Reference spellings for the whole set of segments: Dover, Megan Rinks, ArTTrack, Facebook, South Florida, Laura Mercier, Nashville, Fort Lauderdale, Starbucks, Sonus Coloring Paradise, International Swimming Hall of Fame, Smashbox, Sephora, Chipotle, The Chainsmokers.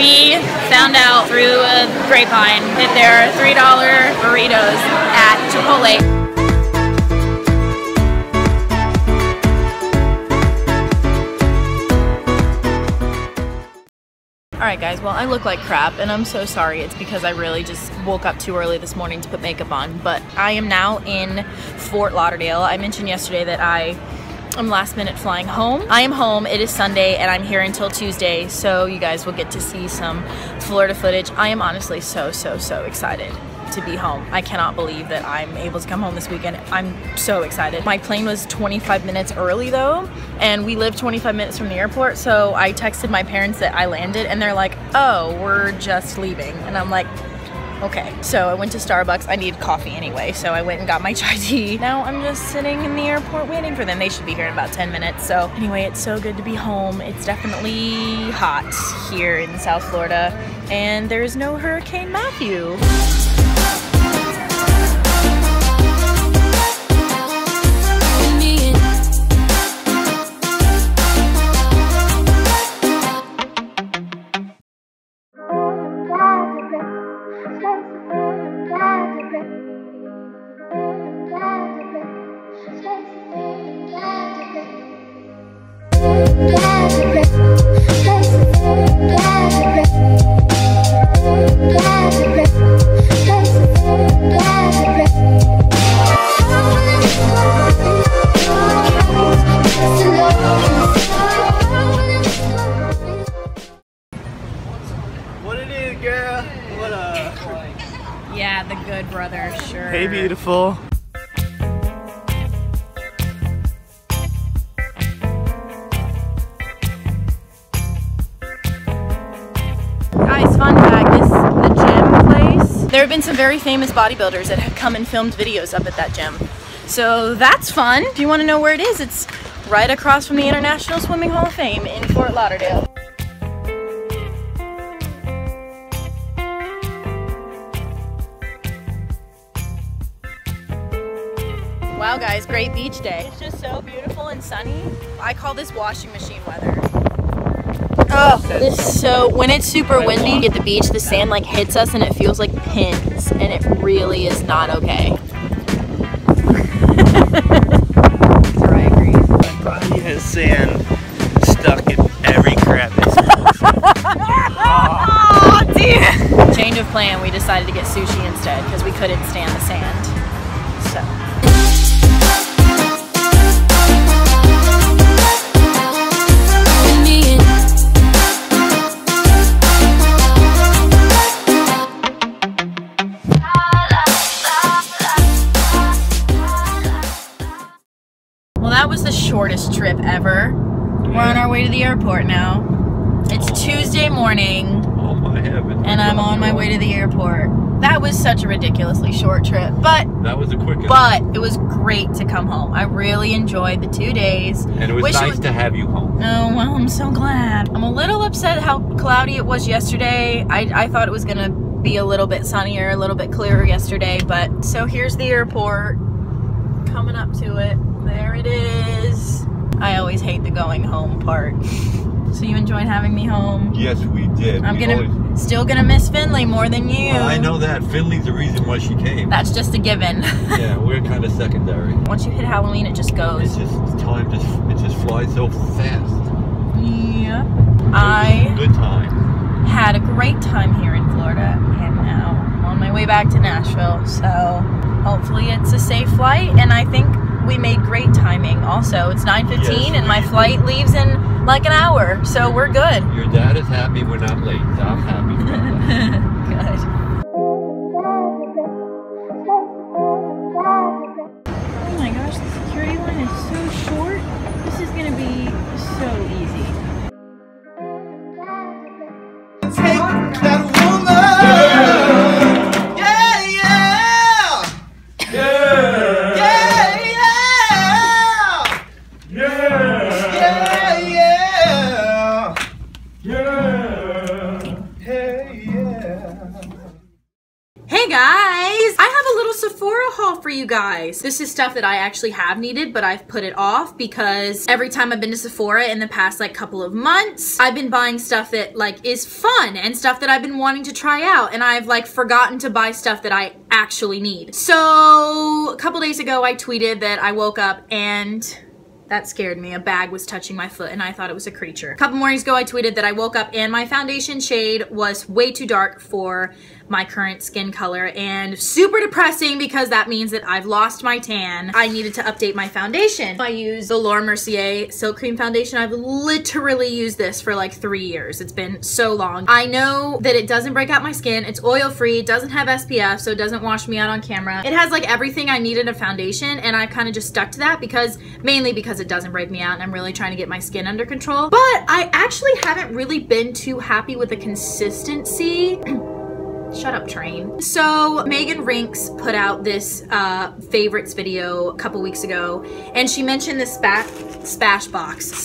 we found out through a grapevine that there are $3 burritos at Chipotle. Alright guys, well I look like crap and I'm so sorry. It's because I really just woke up too early this morning to put makeup on, but I am now in Fort Lauderdale. I mentioned yesterday that I am last minute flying home. I am home, it is Sunday, and I'm here until Tuesday, so you guys will get to see some Florida footage. I am honestly so excited to be home. I cannot believe that I'm able to come home this weekend. I'm so excited. My plane was 25 minutes early though, and we live 25 minutes from the airport, so I texted my parents that I landed and they're like, oh, we're just leaving. And I'm like, okay. So I went to Starbucks. I needed coffee anyway, so I went and got my chai tea. Now I'm just sitting in the airport waiting for them. They should be here in about 10 minutes. So anyway, it's so good to be home. It's definitely hot here in South Florida, and there's no Hurricane Matthew. Yeah, the good brother, sure. Hey, beautiful. Guys, fun fact, this is the gym place. There have been some very famous bodybuilders that have come and filmed videos up at that gym. So that's fun. If you want to know where it is, it's right across from the International Swimming Hall of Fame in Fort Lauderdale. Wow guys, great beach day. It's just so beautiful and sunny. I call this washing machine weather. Oh, this is so, when it's super windy at the beach, the sand like hits us and it feels like pins, and it really is not okay. I agree. My body has sand stuck in every crap it's oh. Oh, dear. Change of plan, we decided to get sushi instead because we couldn't stand the sand, so. Shortest trip ever. We're on our way to the airport now. It's Tuesday morning, and I'm on my way to the airport. That was such a ridiculously short trip, but that was the quickest. But it was great to come home. I really enjoyed the 2 days. And it was nice to have you home. Oh, well, I'm so glad. I'm a little upset how cloudy it was yesterday. I thought it was gonna be a little bit sunnier, a little bit clearer yesterday, but so here's the airport. Coming up to it. There it is. I always hate the going home part. So you enjoyed having me home? Yes, we did. I'm still gonna miss Finley more than you. Well, I know that. Finley's the reason why she came. That's just a given. Yeah, we're kind of secondary. Once you hit Halloween, it just goes. It's just time. It just flies so fast. Yeah. I good time. Had a great time here in Florida, and now I'm on my way back to Nashville. So hopefully it's a safe flight, and I think we made great timing also. It's 9:15, yes, and my flight leaves in like an hour, so we're good. Your dad is happy we're not late, so I'm happy for that. Good. Oh my gosh, the security line is so short. This is gonna be so easy. Take that woman! Yeah, yeah! Yeah! Yeah. Sephora haul for you guys. This is stuff that I actually have needed, but I've put it off because every time I've been to Sephora in the past like couple of months, I've been buying stuff that like is fun and stuff that I've been wanting to try out, and I've like forgotten to buy stuff that I actually need. So a couple days ago I tweeted that I woke up and that scared me. A bag was touching my foot and I thought it was a creature. A couple mornings ago, I tweeted that I woke up and my foundation shade was way too dark for my current skin color, and super depressing because that means that I've lost my tan. I needed to update my foundation. I use the Laura Mercier Silk Cream Foundation. I've literally used this for like 3 years. It's been so long. I know that it doesn't break out my skin. It's oil-free, doesn't have SPF, so it doesn't wash me out on camera. It has like everything I need in a foundation, and I kind of just stuck to that because, mainly because it doesn't break me out and I'm really trying to get my skin under control. But I actually haven't really been too happy with the consistency. Shut up, train. So Megan Rinks put out this favorites video a couple weeks ago, and she mentioned this Smashbox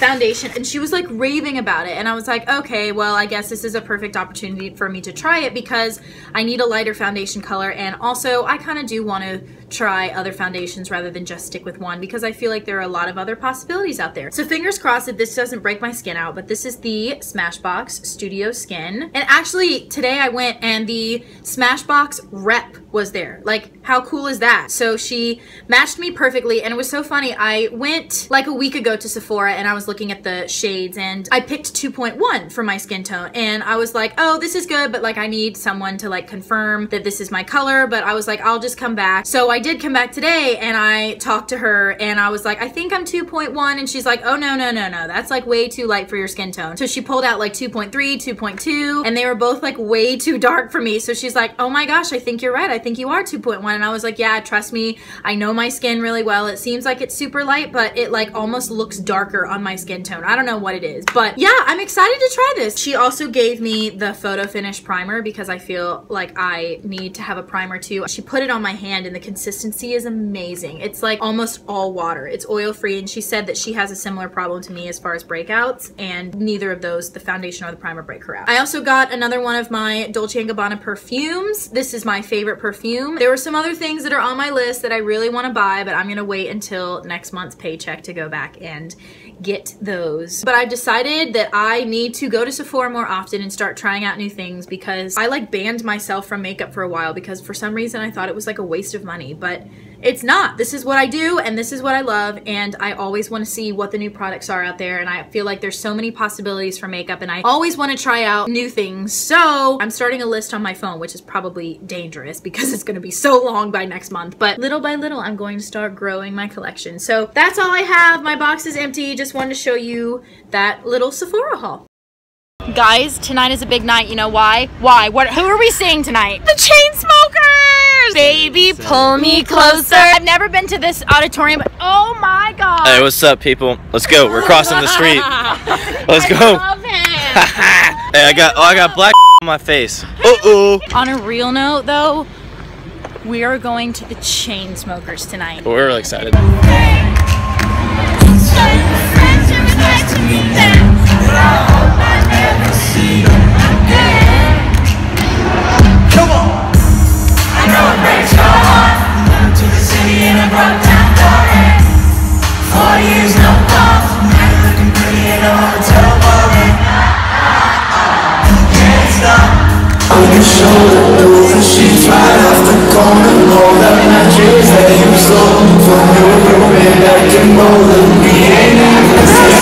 foundation, and she was like raving about it, and I was like, okay, well, I guess this is a perfect opportunity for me to try it because I need a lighter foundation color, and also I kind of do want to try other foundations rather than just stick with one because I feel like there are a lot of other possibilities out there. So fingers crossed that this doesn't break my skin out, but this is the Smashbox Studio Skin. And actually today I went and the Smashbox rep was there. Like, how cool is that? So she matched me perfectly, and it was so funny. I went like a week ago to Sephora and I was looking at the shades and I picked 2.1 for my skin tone, and I was like, oh, this is good, but like I need someone to like confirm that this is my color, but I was like, I'll just come back. So I did come back today and I talked to her and I was like, I think I'm 2.1, and she's like, oh no, no, no, no, that's like way too light for your skin tone. So she pulled out like 2.3, 2.2, and they were both like way too dark for me. So she's like, oh my gosh, I think you're right. I think you are 2.1. And I was like, yeah, trust me, I know my skin really well. It seems like it's super light, but it like almost looks darker on my skin tone. I don't know what it is, but yeah, I'm excited to try this. She also gave me the Photo Finish Primer because I feel like I need to have a primer too. She put it on my hand, and the consistency is amazing. It's like almost all water. It's oil-free, and she said that she has a similar problem to me as far as breakouts, and neither of those, the foundation or the primer, break her out. I also got another one of my Dolce & Gabbana perfumes. This is my favorite perfume. There were some other things that are on my list that I really want to buy, but I'm gonna wait until next month's paycheck to go back and get those. But I've decided that I need to go to Sephora more often and start trying out new things because I like banned myself from makeup for a while because for some reason I thought it was like a waste of money, but it's not. This is what I do and this is what I love, and I always want to see what the new products are out there, and I feel like there's so many possibilities for makeup and I always want to try out new things. So I'm starting a list on my phone, which is probably dangerous because it's going to be so long by next month, but little by little I'm going to start growing my collection. So that's all I have. My box is empty. Just wanted to show you that little Sephora haul. Guys, tonight is a big night. You know why? Why? What? Who are we seeing tonight? The Chainsmokers! Baby, pull me closer. I've never been to this auditorium, but oh my god. Hey, what's up, people? Let's go. We're crossing the street. Let's go. I love him. Hey, I got black on my face. Uh-oh. On a real note, though, we are going to the Chainsmokers tonight. We're really excited. Come on! I know it breaks your heart. Moved to the city and I broke down for it. 4 years, no calls. Now you're looking pretty in a hotel bar. You can't stop. On your shoulder, the sheets right off the corner. Rolled up in our dreams that you stole from your room and I can roll it. We ain't ever seen.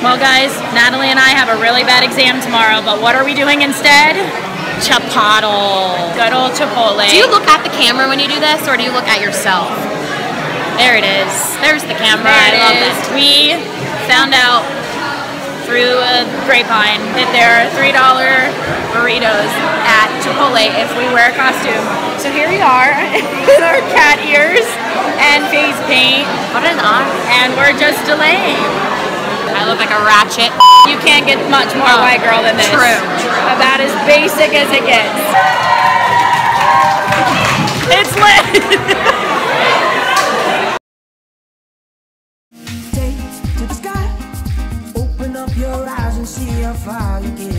Well guys, Natalie and I have a really bad exam tomorrow, but what are we doing instead? Chipotle. Good old Chipotle. Do you look at the camera when you do this, or do you look at yourself? There it is. There's the camera. I love it. We found out through a grapevine that there are $3 burritos at Chipotle if we wear a costume. So here we are with our cat ears and face paint. What an odd. And we're just delaying. I look like a ratchet. You can't get much more white girl than this. True. About as basic as it gets. It's lit! Fire again.